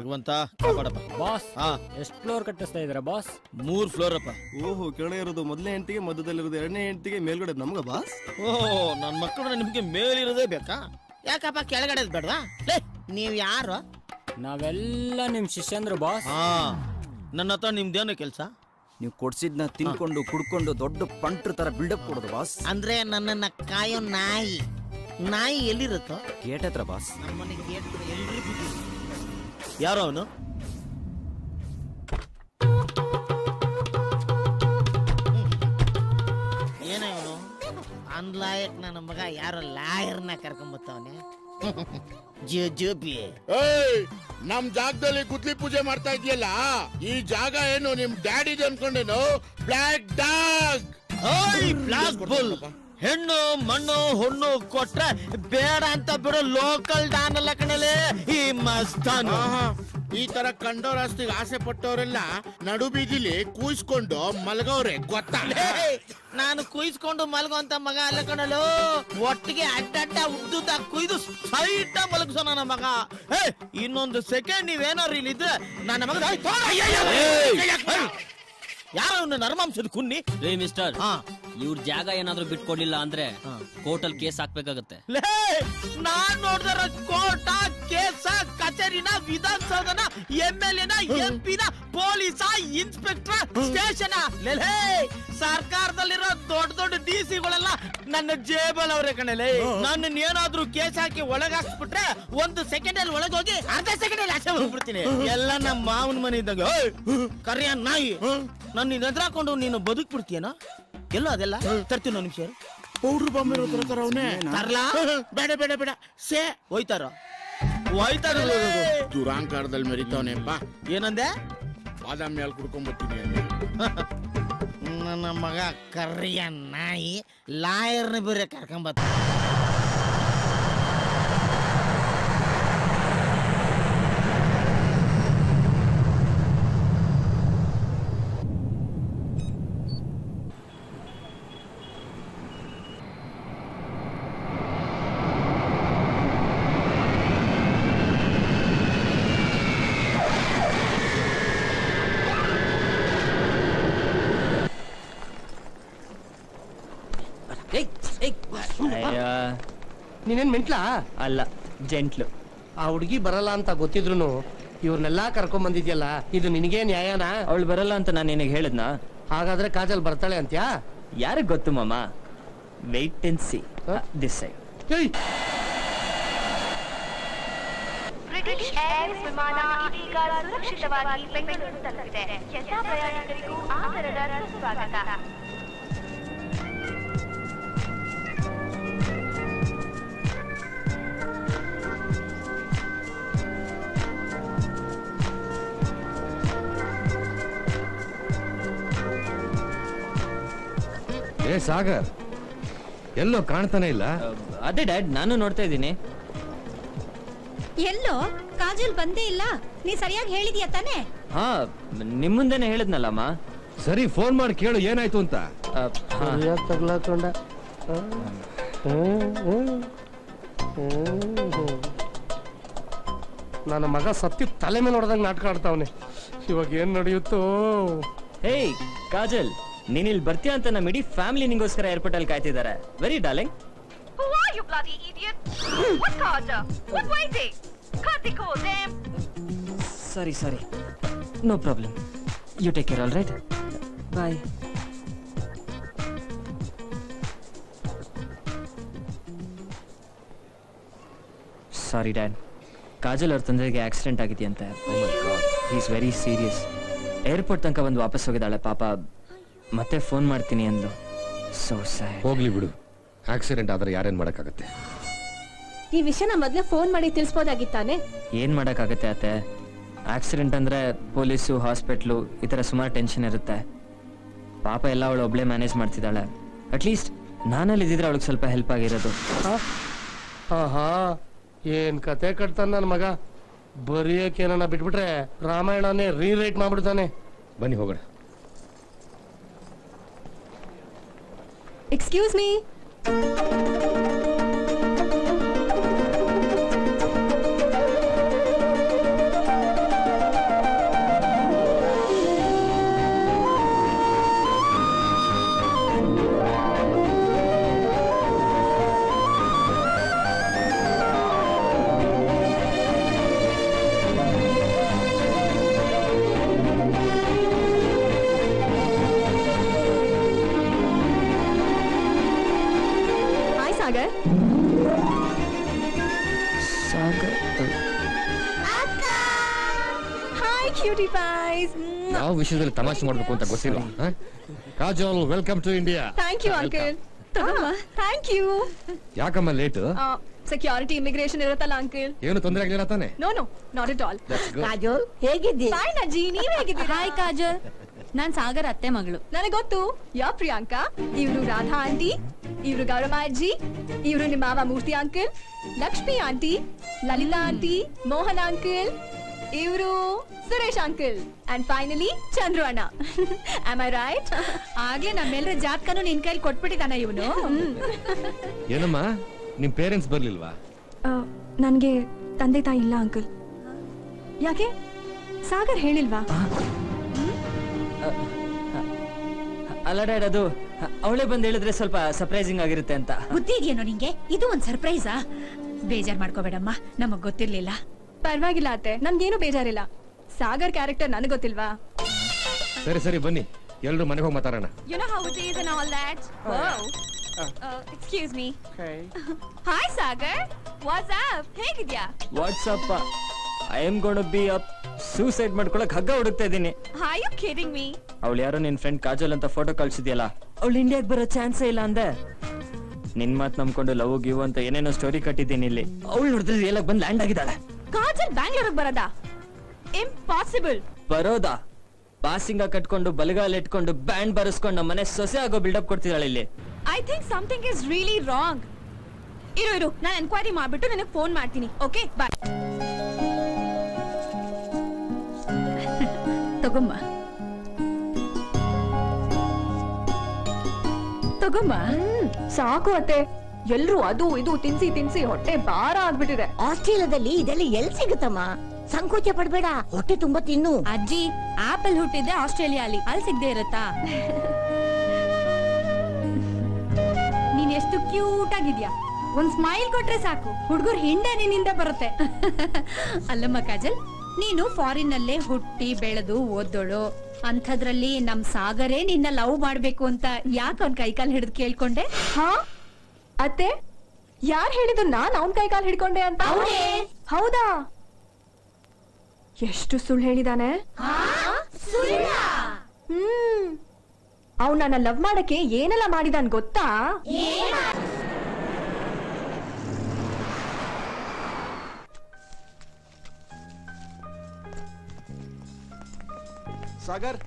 ಭಗವಂತ boss floor ಕಟ್ಟಿಸ್ತಾ ಇದ್ರ boss? 3 floor ಅಪ್ಪ. ಓಹೋ, ಕೆಳಗಡೆ ಇರೋದು ಮೊದಲನೇ ಹೆಂಡತಿಗೆ, ಮಧ್ಯದಲ್ಲಿರೋದು ಎರಡನೇ ಹೆಂಡತಿಗೆ, ಮೇಲ್ಗಡೆ ನಮ್ಗೆ ಬಾಸ್? ಓಹೋ, ನನ್ನ ಮಕ್ಕಳು ನಿಮ್ಗೆ ಮೇಲಿರೋದೇ ಬೇಕಾ? ಯಾಕಪ್ಪ ಕೆಳಗಡೆ ಬೇಡವಾ? ನೀವ್ ಯಾರು? ನಾವೆಲ್ಲ ನಿಮ್ ಶಿಷ್ಯಂದ್ರು ಬಾಸ್. ನನ್ನ ಹತ್ರ ನಿಮ್ದೇನು ಕೆಲಸ? ನೀವು ಕೊಡ್ಸಿದ್ನ ತಿನ್ಕೊಂಡು ಕುಡ್ಕೊಂಡು ದೊಡ್ಡ ಪಂಟ್ರ ತರ ಬಿಲ್ಡಪ್ ಕೊಡೋದು ಬಾಸ್. ಅಂದ್ರೆ ನನ್ನನ್ನ ಕಾಯೋ ನಾಯಿ ನಾಯಿ ಎಲ್ಲಿರುತ್ತೋ ಗೇಟ್ ಹತ್ರ ಬಾಸ್. ಯಾರು ಅವನು? ಏನೇ ಅವನು ಅನ್ಲಾಯಕ್ ನನ್ನ ಮಗ ಯಾರೋ ಲಾಯರ್ನ ಕರ್ಕೊಂಬತ್ತವನೇ. ನಮ್ ಜಾಗದಲ್ಲಿ ಕುತ್ಲಿ ಪೂಜೆ ಮಾಡ್ತಾ ಇದೆಯಲ್ಲ, ಈ ಜಾಗ ಏನು ನಿಮ್ ಡ್ಯಾಡಿ ಅನ್ಕೊಂಡೇನು? Black dog, black bull. ಹೆಣ್ಣು ಮಣ್ಣು ಹುಣ್ಣು ಕೊಟ್ರೆ ಬೇಡ ಅಂತ ಬಿಡು ಲೋಕಲ್ ಡಾನ್ ಅಲ್ಲ ಕಣಲೆ ಈ ಮಸ್ತಾನು. ಈ ತರ ಕಂಡೋರ್ ಆಸ್ತಿಗೆ ಆಸೆ ಪಟ್ಟವರೆಲ್ಲ ನಡು ಬೀದಿಲಿ ಕೂಯಿಸ್ಕೊಂಡು ಮಲಗವ್ರೆ ಗೊತ್ತಲ್ಲ. ನಾನು ಕೂಯಿಸ್ಕೊಂಡು ಮಲಗೋ ಅಂತ ಮಗ ಅಲ್ಲ ಕಣಲು, ಒಟ್ಟಿಗೆ ಅಡ್ಡಡ್ಡ ಉದ್ದುದ್ದ ಕುಯ್ದು ಸೈಟ ಮಲಗಿಸೋ ನನ್ನ ಮಗ. ಇನ್ನೊಂದು ಸೆಕೆಂಡ್ ನೀವೇನಾರು ಇಲ್ಲಿದ್ರೆ ನನ್ನ ಮಗದ ಯಾರು ನರ್ಮಾಂಸದ ಕುನ್ನಿ. ಮಿಸ್ಟರ್, ಇವ್ರ ಜಾಗ ಏನಾದ್ರು ಬಿಟ್ಕೊಡ್ಲಿಲ್ಲ ಅಂದ್ರೆ ಕೋರ್ಟಲ್ ಕೇಸ್ ಹಾಕ್ಬೇಕಾಗತ್ತೆ. ನಾನ್ ನೋಡಿದ್ರ ಕೋರ್ಟ ಕೇಸ ಕಚೇರಿನ ವಿಧಾನಸೌಧನ ಎಂಎಲ್ಎನ ಎಂಪಿನ ಪೊಲೀಸ ಇನ್ಸ್ಪೆಕ್ಟರ್ ಸ್ಟೇಷನ್ ಸರ್ಕಾರದಲ್ಲಿರೋ ದೊಡ್ಡ ದೊಡ್ಡ ಡಿಸಿಗಳೆಲ್ಲ ನನ್ನ ಜೇಬಲ್ ಅವ್ರೆ ಕಣಲೆ. ನನ್ನ ಏನಾದ್ರು ಕೇಸ್ ಹಾಕಿ ಒಳಗಾಕ್ಬಿಟ್ರೆ ಒಂದು ಸೆಕೆಂಡ್ ಅಲ್ಲಿ ಒಳಗೋಗಿ ಅರ್ಧ ಸೆಕೆಂಡ್ ಅಲ್ಲಿ ಆಚೆ ಹೋಗ್ಬಿಡ್ತೀನಿ. ಎಲ್ಲ ನಮ್ಮ ಮಾವನ ಮನೆ ಇದ್ದಾಗ ಕರಿಯ ನಾಯಿ ನನ್ನ ಎದ್ರಾಕೊಂಡು ನೀನು ಬದುಕ್ಬಿಡ್ತೀಯನ. ಎಲ್ಲ ಅದೆಲ್ಲ ತರ್ತೀನಿ ನಿಮಿಷ ಪೌಡ್ರ್ ಬಾಂಬ್ ಇರೋ ತರ ಅವನೇ ತರ್ಲಾ? ಬೇಡ ಬೇಡ ಬೇಡ ಸೇ ಹೋಯ್ತಾರ ಹೋಯ್ತಾರ ದುರಾಂಕಾರದಲ್ಲಿ ಮೆರಿತವನೇ. ಬಾ ಏನಂದೆ? ಬಾದಾಮ್ ಮೇಲೆ ಕುಡ್ಕೊಂಡ್ಬರ್ತೀನಿ. ನನ್ನ ಮಗ ಕರ್ರಿಯ ನಾಯಿ ಲಾಯರ್ನ ಬೇರೆ ಕರ್ಕೊಂಬತ್ತ. ನೀನೇನ್ ಮೆಂಟ್ಲಾ? ಅಲ್ಲ, ಜೆಂಟ್ಲು. ಆ ಹುಡುಗಿ ಬರಲ್ಲ ಅಂತ ಗೊತ್ತಿದ್ರು ಇವ್ರನ್ನೆಲ್ಲಾ ಕರ್ಕೊಂಡ್ ಬಂದಿದ್ಯಲ್ಲ, ಇದು ನಿನಗೆ ನ್ಯಾಯನಾ? ಅವಳು ಬರಲ್ಲ ಅಂತ ನಾನು ನಿನಗೆ ಹೇಳಿದ್ನಾ? ಹಾಗಾದ್ರೆ ಕಾಜಲ್ ಬರ್ತಾಳೆ ಅಂತ್ಯಾ? ಯಾರಿಗ್ ಗೊತ್ತು ಮಾಮ, wait and see. This side British Airways ವಿಮಾನ ಇದೀಗ ಸುರಕ್ಷಿತವಾಗಿ ಬೆಂಗಳೂರು ತಲುಪಿದೆ. ಎಲ್ಲ ಪ್ರಯಾಣಿಕರಿಗೂ ಆದರದ ಸ್ವಾಗತ. ಏ ಸಾಗರ್, ಎಲ್ಲೋ ಕಾಣ್ತಾನೆ ಇಲ್ಲ. ಅದೇ ಡ್ಯಾಡ್, ನಾನು ನೋಡ್ತಾ ಇದ್ದೀನಿ. ಎಲ್ಲೋ ಕಾಜಲ್ ಬಂದೇ ಇಲ್ಲ. ನೀ ಸರಿಯಾಗಿ ಹೇಳಿದ್ಯಾ ತಾನೆ? ಹಾ, ನಿಮ್ ಮುಂದೆನೆ ಹೇಳಿದ್ನಲ್ಲಮ್ಮ. ಸರಿ, ಫೋನ್ ಮಾಡಿ ಕೇಳು ಏನಾಯ್ತು ಅಂತ. ತಗ್ಲಾಕೊಂಡ ನನ್ನ ಮಗ ಸತ್ತಿ ತಲೆ ಮೇಲೆ ನೋಡ್ದಂಗೆ ನಾಟಕ ಆಡ್ತಾವನೆ. ಇವಾಗ ಏನ್ ನಡೆಯುತ್ತೋ? ಹೇಯ್ ಕಾಜಲ್, ನೀನ್ ಇಲ್ಲಿ ಬರ್ತೀಯ ಅಂತ ನಮ್ಮ ಇಡೀ ಫ್ಯಾಮಿಲಿ ನಿಂಗೋಸ್ಕರ ಏರ್ಪೋರ್ಟ್ ಅಲ್ಲಿ ಕಾಯ್ತಿದ್ದಾರೆ. Very darling. Sorry sorry, no problem. You take care. All right, bye. Sorry dad, Kajal ಅವ್ರ ತಂದೆಗೆ ಆಕ್ಸಿಡೆಂಟ್ ಆಗಿದೆಯಂತೆ. Is very serious. ಏರ್ಪೋರ್ಟ್ ತನಕ ಬಂದು ವಾಪಸ್ ಹೋಗಿದ್ದಾಳೆ ಪಾಪ. ಮತ್ತೆ ಫೋನ್ ಮಾಡ್ತೀನಿ ಅಂದು. So sad. ಹೋಗ್ಲಿ ಬಿಡು, ಆಕ್ಸಿಡೆಂಟ್ ಆದ್ರೆ ಯಾರೇನ್ ಮಾಡಕ್ಕಾಗತ್ತೆ? ಈ ವಿಷಯನ ಮೊದಲೇ ಫೋನ್ ಮಾಡಿ ತಿಳಿಸ್ಬೋದಾಗಿತ್ತಾನೆ. ಏನ್ ಮಾಡಕ್ಕಾಗತ್ತೆ ಅತ್ತೆ, ಆಕ್ಸಿಡೆಂಟ್ ಅಂದ್ರೆ ಪೊಲೀಸು, ಹಾಸ್ಪಿಟ್ಲು, ಈ ತರ ಸುಮಾರು ಟೆನ್ಷನ್ ಇರುತ್ತೆ. ಪಾಪ ಎಲ್ಲ ಅವಳು ಒಬ್ಳೆ ಮ್ಯಾನೇಜ್ ಮಾಡ್ತಿದ್ದಾಳೆ. ಅಟ್ಲೀಸ್ಟ್ ನಾನಲ್ಲಿ ಇದ್ದಿದ್ರೆ ಅವಳಿಗೆ ಸ್ವಲ್ಪ ಹೆಲ್ಪ್ ಆಗಿರೋದು. ಆಹಾ, ಏನ್ ಕತೆ ಕಟ್ತಾನ ನನ್ನ ಮಗ. ಬರೆಯೋಕೆ ಏನನ್ನ ಬಿಟ್ಬಿಟ್ರೆ ರಾಮಾಯಣನೇ ರೀರೈಟ್ ಮಾಡ್ಬಿಡ್ತಾನೆ. ಬನ್ನಿ ಹೋಗೋಣ. Excuse me. ಯಾವ ವಿಷಯದಲ್ಲಿ ತಮಾಷೆ ಮಾಡಬೇಕು ಅಂತ ಗೊತ್ತಿಲ್ಲ. Kajol, welcome to India. Thank you uncle. Thank you. ಯಾಕಮ್ಮ ಲೇಟ್? ಸೆಕ್ಯೂರಿಟಿ ಇಮಿಗ್ರೇಷನ್ ಇರುತ್ತಲ್ಲ ಅಂಕಲ್. ಏನು ತೊಂದರೆ ಆಗಲಿಲ್ಲ ತಾನೆ? No no, not at all. Kajol ಹೇಗಿದ್ದೀ? ಫೈನ್ ಅಜ್ಜಿ, ನೀವ್ ಹೇಗಿದ್ದೀರಾ? ಹಾಯ್ ಕಾಜೋಲ್, ನಾನ್ ಸಾಗರ್ ಅತ್ತೆ ಮಗಳು. ನನಗೆ ಗೊತ್ತು ಯಾ ಪ್ರಿಯಾಂಕಾ, ಇವ್ರು ರಾಧಾ ಆಂಟಿ, ಇವ್ರು ಗೌರಮ್ಮ ಅಜ್ಜಿ, ಇವ್ರು ನಿಮ್ಮ ಮಾವ Murthy uncle, Lakshmi aunty, Lalitha aunty, Mohan uncle, ಇವರು Suresh uncle, and finally Chandru ಅಣ್ಣ. Am I right? ಆಗ್ಲೇ ನಮ್ಮೆಲ್ಲರ ಜಾತಕನು ನಿನ್ ಕೈಲಿ ಕೊಟ್ಬಿಟ್ಟಿದ್ದಾನ ಇವನು. ಏನಮ್ಮ ನಿಮ್ ಪೇರೆಂಟ್ಸ್ ಬರ್ಲಿಲ್ವಾ? ನನ್ಗೆ ತಂದೆ ತಾಯಿ ಇಲ್ಲ ಅಂಕಲ್. ಯಾಕೆ ಸಾಗರ್ ಹೇಳಿಲ್ವಾ? ಅಲರೈಡ್, ಅದು ಅವಳೇ ಬಂದು ಹೇಳಿದ್ರೆ ಸ್ವಲ್ಪ ಸರ್ಪ್ರೈಸಿಂಗ್ ಆಗಿರುತ್ತೆ ಅಂತ. ಬುದ್ಧಿ ಇದೆಯೇನೋ ನಿಂಗೆ? ಇದು ಒಂದು ಸರ್ಪ್ರೈಸಾ? ಬೇಜಾರ್ ಮಾಡ್ಕೋಬೇಡಮ್ಮ, ನಮಗ್ ಗೊತ್ತಿರ್ಲಿಲ್ಲ. ಪರವಾಗಿಲ್ಲ ಅತ್ತೆ, ನಮ್ಗೇನು ಬೇಜಾರಿಲ್ಲ. ಸಾಗರ್ ಕ್ಯಾರೆಕ್ಟರ್ ನನಗೆ ಗೊತ್ತಿಲ್ವಾ? ಸರಿ ಸರಿ ಬನ್ನಿ, ಎಲ್ಲರೂ ಮನೆಗೆ ಹೋಗಿ ಮಾತಾಡೋಣ. You know how it is and all that. Excuse me. Hi Sagar, what's up? ಹೇಗಿದ್ಯಾ? What's up? I am gonna to be up. Suicide ಮಾಡ್ಕೊಳಕ್ ಹಗ್ಗ ಹುಡುಕ್ತಾ ಇದ್ದೀನಿ. Are you kidding me? ಅವಳು ಯಾರೋ ನಿನ್ ಫ್ರೆಂಡ್ ಕಾಜೋಲ್ ಅಂತ ಫೋಟೋ ಕಳ್ಸಿದ್ಯಲ್ಲ, ಅವಳು ಇಂಡಿಯಾಗೆ ಬರೋ ಚಾನ್ಸೇ ಇಲ್ಲ ಅಂದೆ. ನಿನ್ ಮಾತ್ ನಂಬ್ಕೊಂಡು ಲವ್ ಗಿವ್ ಅಂತ ಏನೇನೋ ಸ್ಟೋರಿ ಕಟ್ಟಿದ್ದೀನಿ ಇಲ್ಲಿ. ಅವಳು ನೋಡಿದ್ರೆ ಎಲ್ಲಕ್ಕೆ ಬಂದು ಲ್ಯಾಂಡ್ ಆಗಿದ್ದಾಳೆ. ಕಾಜೋಲ್ ಬ್ಯಾಂಗ್ಳೂರ್ಗೆ ಬರೋದಾ? ಇಂಪಾಸಿಬಲ್. ಬರೋದಾ? ಪಾಸಿಂಗ ಕಟ್ಕೊಂಡು ಬಲಗಾಲ ಇಟ್ಕೊಂಡು ಬ್ಯಾಂಡ್ ಬರೆಸ್ಕೊಂಡು ನಮ್ಮ ಮನೆ ಸೊಸೆ ಆಗೋ ಬಿಲ್ಡಪ್ ಕೊಡ್ತಿದ್ದಾಳೆ ಇಲ್ಲಿ. I think something is really wrong. ಇರು ಇರು, ನಾನು ಎನ್ಕ್ವೈರಿ ಮಾಡ್ಬಿಟ್ಟು ನನಗೆ ಫೋನ್ ಮಾಡ್ತೀನಿ. Okay bye. ತಗೊಮ್ಮ ತಗೊಮ್ಮ. ಸಾಕು ಅತ್ತೆ, ಎಲ್ರು ಅದು ಇದು ತಿನ್ಸಿ ತಿನ್ಸಿ ಹೊಟ್ಟೆ ಭಾರ ಆಗ್ಬಿಟ್ಟಿದೆ. ಆಸ್ಟ್ರೇಲಿಯಾದಲ್ಲಿ ಇದೆಲ್ಲ ಎಲ್ಲಿ ಸಿಗುತ್ತಮ್ಮ? ಸಂಕೋಚ ಪಡ್ಬೇಡ, ಹೊಟ್ಟೆ ತುಂಬಾ ತಿನ್ನು. ಅಜ್ಜಿ, ಆಪಲ್ ಹುಟ್ಟಿದ್ದೆ ಆಸ್ಟ್ರೇಲಿಯಾ, ಅಲ್ಲಿ ಅಲ್ಲಿ ಸಿಗದೆ ಇರುತ್ತಾ? ನೀನ್ ಎಷ್ಟು ಕ್ಯೂಟ್ ಆಗಿದ್ಯಾ, ಒಂದ್ ಸ್ಮೈಲ್ ಕೊಟ್ರೆ ಸಾಕು, ಹುಡುಗರು ಹಿಂದೆ ನಿನ್ನಿಂದ ಬರುತ್ತೆ. ಅಲ್ಲಮ್ಮ ಕಾಜಲ್, ನೀನು ಫಾರಿನ್ ಅಲ್ಲೇ ಹುಟ್ಟಿ ಬೆಳೆದು ಓದೋಳು, ಅಂಥದ್ರಲ್ಲಿ ನಮ್ ಸಾಗರೇ ನಿನ್ನ ಲವ್ ಮಾಡ್ಬೇಕು ಅಂತ ಯಾಕೆ ಅವ್ನ್ ಕೈಕಾಲ್ ಹಿಡಿದು ಕೇಳ್ಕೊಂಡೆ? ಹಾ ಅತ್ತೆ, ಯಾರ್ ಹೇಳಿದ್ರು ನಾನ್ ಅವನ್ ಕೈಕಾಲ್ ಹಿಡ್ಕೊಂಡೆ ಅಂತ? ಹೌದಾ? ಎಷ್ಟು ಸುಳ್ಳು ಹೇಳಿದಾನೆ. ಅವ್ ನನ್ನ ಲವ್ ಮಾಡಕ್ಕೆ ಏನೆಲ್ಲ ಮಾಡಿದಾನ್ ಗೊತ್ತಾ? ಸಾಗರ್,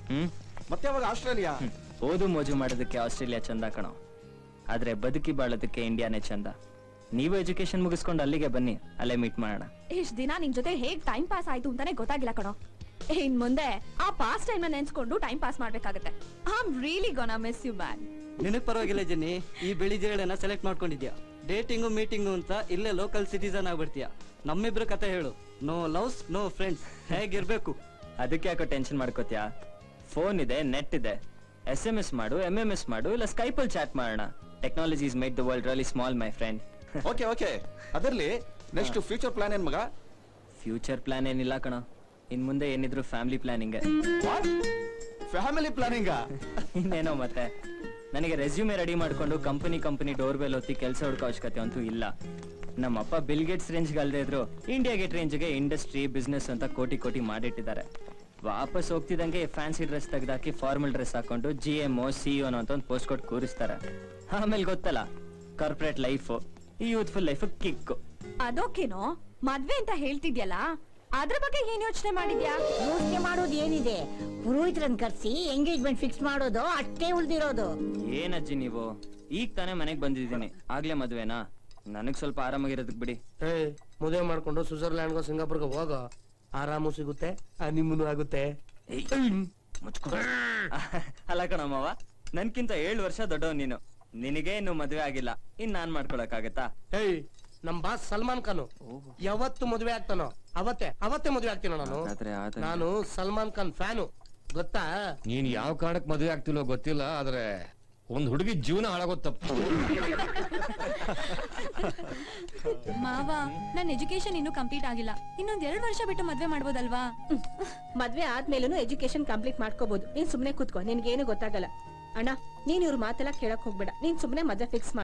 ಮತ್ತೆ ಯಾವಾಗ ಆಸ್ಟ್ರೇಲಿಯಾ? ಓದು ಮೋಜು ಮಾಡೋದಕ್ಕೆ ಆಸ್ಟ್ರೇಲಿಯಾ ಚಂದ ಕಣೋ, ಆದ್ರೆ ಬದುಕಿ ಬಾಳೋದಕ್ಕೆ ಇಂಡಿಯಾನೇ ಚಂದ. ನೀವು ಎಜುಕೇಶನ್ ಮುಗಿಸ್ಕೊಂಡು ಅಲ್ಲಿಗೆ ಬನ್ನಿ, ಅಲ್ಲೇ ಮೀಟ್ ಮಾಡೋಣ. ಇಷ್ಟು ದಿನ ನಿನ್ ಜೊತೆ ಹೇಗ್ ಟೈಮ್ ಪಾಸ್ ಆಯ್ತು ಅಂತಾನೆ ಗೊತ್ತಾಗಿಲ್ಲ ಕಣೋ. ಇನ್ ಮುಂದೆ ಆ ಪಾಸ್ಟ್ ಟೈಮ್ ನೆನ್ಸ್ಕೊಂಡು ಟೈಮ್ ಪಾಸ್ ಮಾಡ್ಬೇಕಾಗತ್ತೆ. I am really gonna miss you man. ನಿನಗ್ ಪರವಾಗಿಲ್ಲ ಜನ್ನಿ, ಈ ಬಿಳಿ ಜಿರಳನ್ನ ಸೆಲೆಕ್ಟ್ ಮಾಡ್ಕೊಂಡಿದ್ಯಾ. ಡೇಟಿಂಗು ಮೀಟಿಂಗು ಅಂತ ಇಲ್ಲೇ ಲೋಕಲ್ ಸಿಟಿಸನ್ ಆಗ್ಬಿಡ್ತೀಯಾ. ನಮ್ಮಿಬ್ರು ಕತೆ ಹೇಳು, ನೋ ಲವ್ಸ್ ನೋ ಫ್ರೆಂಡ್ಸ್, ಹೇಗಿರ್ಬೇಕು? ಅದಕ್ಕೆ ಯಾಕೋ ಟೆನ್ಷನ್ ಮಾಡ್ಕೋತಿಯಾ? ಫೋನ್ ಇದೆ, ನೆಟ್ ಇದೆ, SMS ಮಾಡು, MMS ಮಾಡು, ಇಲ್ಲ ಸ್ಕೈಪ್ ಅಲ್ಲಿ ಚಾಟ್ ಮಾಡೋಣ. Technology is made the world really small my friend. Okay okay, ಅದರಲ್ಲಿ ನೆಕ್ಸ್ಟ್ ಫ್ಯೂಚರ್ ಪ್ಲಾನ್ ಏನ್ ಮಗ? ಫ್ಯೂಚರ್ ಪ್ಲಾನ್ ಏನಿಲ್ಲ ಕಣ, ಇನ್ ಮುಂದೆ ಏನಿದ್ರು ಫ್ಯಾಮಿಲಿ ಪ್ಲಾನಿಂಗ್. ಫ್ಯಾಮಿಲಿ ಪ್ಲಾನಿಂಗ್ ಇನ್ನೇನೋ ಮತ್ತೆ? ನನಗೆ ರೆಸ್ಯೂಮೆ ರೆಡಿ ಮಾಡ್ಕೊಂಡು ಕಂಪನಿ ಡೋರ್ ಬೆಲ್ ಒತ್ತಿ ಕೆಲಸ ಹುಡುಕೋ ಅವಶ್ಯಕತೆ ಅಂತೂ ಇಲ್ಲ. ನಮ್ಮಪ್ಪ ಬಿಲ್ ಗೇಟ್ಸ್ ರೇಂಜ್ ಅಲ್ಲದೆ ಇದ್ರು ಇಂಡಿಯಾ ಗೇಟ್ ರೇಂಜ್ಗೆ ಇಂಡಸ್ಟ್ರಿ ಬಿಸ್ನೆಸ್ ಅಂತ ಕೋಟಿ ಕೋಟಿ ಮಾಡಿಟ್ಟಿದ್ದಾರೆ. ವಾಪಸ್ ಹೋಗ್ತಿದ್ದಂಗೆ ಫ್ಯಾನ್ಸಿ ಡ್ರೆಸ್ ತೆಗೆದಾಕಿ ಫಾರ್ಮಲ್ ಡ್ರೆಸ್ ಹಾಕೊಂಡು GMO CEO ಅಂತ ಒಂದು ಪೋಸ್ಟ್ ಕೊಟ್ಟು ಕೂರಿಸ್ತಾರೆ. ಆಮೇಲೆ ಗೊತ್ತಲ್ಲ, ಕಾರ್ಪೊರೇಟ್ ಲೈಫ್, ಈ ಯೂತ್ಫುಲ್ ಲೈಫ್ ಕಿಕ್. ಅದೋಕೇನೋ ಮದ್ವೆ ಅಂತ ಹೇಳ್ತಿದ್ಯಲ್ಲ, ಅದ್ರ ಬಗ್ಗೆ ಏನ್ ಯೋಚನೆ ಮಾಡಿದ್ಯಾ? ಯೋಚನೆ ಮಾಡೋದು ಏನಿದೆ, ಪುರೋಹಿತರನ್ನ ಕರ್ಸಿ ಎಂಗೇಜ್ಮೆಂಟ್ ಫಿಕ್ಸ್ ಮಾಡೋದು ಅಷ್ಟೇ ಉಳಿದಿರೋದು. ಏನಜ್ಜಿ ನೀವು, ಈಗ ತಾನೇ ಮನೆಗ್ ಬಂದಿದ್ದೀನಿ, ಆಗ್ಲೇ ಮದ್ವೆನಾ? ನನಗ್ ಸ್ವಲ್ಪ ಆರಾಮಾಗಿರೋದಕ್ ಬಿಡಿ. ಮದುವೆ ಮಾಡ್ಕೊಂಡು ಸ್ವಿಟ್ಜರ್ಲ್ಯಾಂಡ್ಗೋ ಸಿಂಗಾಪುರ್ಗೋ ಹೋಗೋ, ಆರಾಮು ಸಿಗುತ್ತೆ, ನಿಮ್ಮನು ಆಗುತ್ತೆ. ಅಲ್ಲ ಕಣಮ್ಮವ, ನನ್ಗಿಂತ 7 ವರ್ಷ ದೊಡ್ಡವ್ ನೀನು, ನಿನಗೆ ಇನ್ನು ಮದ್ವೆ ಆಗಿಲ್ಲ, ಇನ್ ನಾನ್ ಮಾಡ್ಕೊಳಕಾಗತ್ತಾ? ಹೇಯ್, ನಮ್ ಬಾಸ್ ಸಲ್ಮಾನ್ ಖಾನ್ ಯಾವತ್ತು ಮದ್ವೆ ಆಗ್ತಾನೋ ಅವತ್ತೇ ಮದ್ವೆ ಆಗ್ತೀನೋ ನಾನು ಸಲ್ಮಾನ್ ಖಾನ್ ಫ್ಯಾನು, ಗೊತ್ತಾ? ನೀನ್ ಯಾವ ಕಾರಣಕ್ಕೆ ಮದ್ವೆ ಆಗ್ತಿಲ್ವೋ ಗೊತ್ತಿಲ್ಲ, ಆದ್ರೆ ಒಂದ್ ಹುಡುಗಿ ಜೀವನ ಹಾಳಾಗೋತಪ್ಪ. ಮಾವ, ನನ್ನ ಎಜುಕೇಶನ್ ಇನ್ನು ಕಂಪ್ಲೀಟ್ ಆಗಿಲ್ಲ, ಇನ್ನೊಂದ್ 2 ವರ್ಷ ಬಿಟ್ಟು ಮದ್ವೆ ಮಾಡ್ಬೋದಲ್ವಾ? ಮದ್ವೆ ಆದ್ಮೇಲೂ ಎಜುಕೇಶನ್ ಕಂಪ್ಲೀಟ್ ಮಾಡ್ಕೋಬಹುದು, ನೀನ್ ಸುಮ್ನೆ ಕೂತ್ಕೋ, ನಿನ್ಗೇನು ಗೊತ್ತಾಗಲ್ಲ. ಅಣ್ಣ, ನೀನ್ ಇವ್ರ ಮಾತೆಲ್ಲ ಕೇಳಕ್ ಹೋಗ್ಬೇಡ, ನೀನ್ ಸುಮ್ನೆ ಮದ್ವೆ ಫಿಕ್ಸ್